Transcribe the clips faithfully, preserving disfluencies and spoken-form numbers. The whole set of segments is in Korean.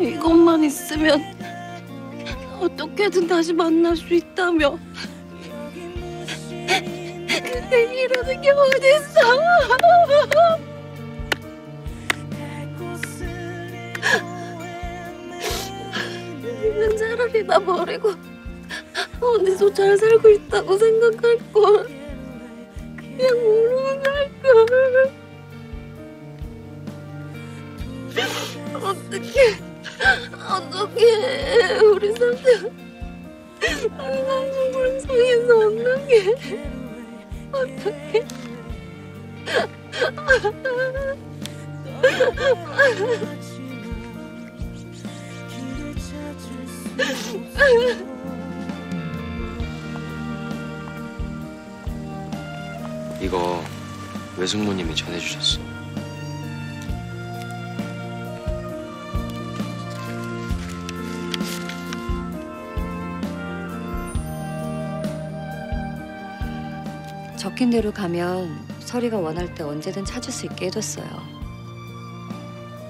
이것만 있으면 어떻게든 다시 만날 수 있다며. 근데 이러는 게 어딨어. 이건 차라리 나 버리고 어디서 잘 살고 있다고 생각할걸. 그냥 모르고 살걸. 어떡해. 어떡해, 우리 삼촌. 삼촌 불쌍해서 안 나게. 어떡해. 이거 외숙모님이 전해주셨어. 적힌 대로 가면 설이가 원할 때 언제든 찾을 수 있게 해뒀어요.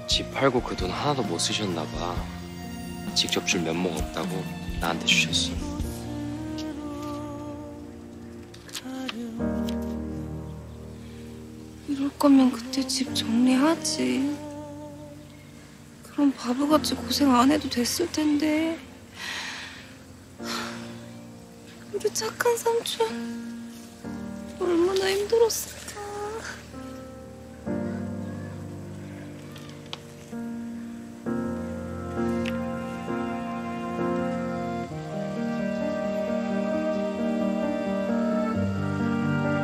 집 팔고 그 돈 하나도 못 쓰셨나 봐. 직접 줄 면목 없다고 나한테 주셨어. 이럴 거면 그때 집 정리하지. 그럼 바보같이 고생 안 해도 됐을 텐데. 우리 착한 삼촌. 얼마나 힘들었어.